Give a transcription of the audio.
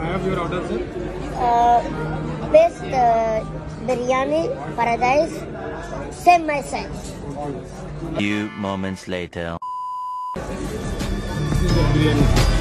I have your order, sir? Best biryani paradise, same my size. Few moments later. This is the biryani.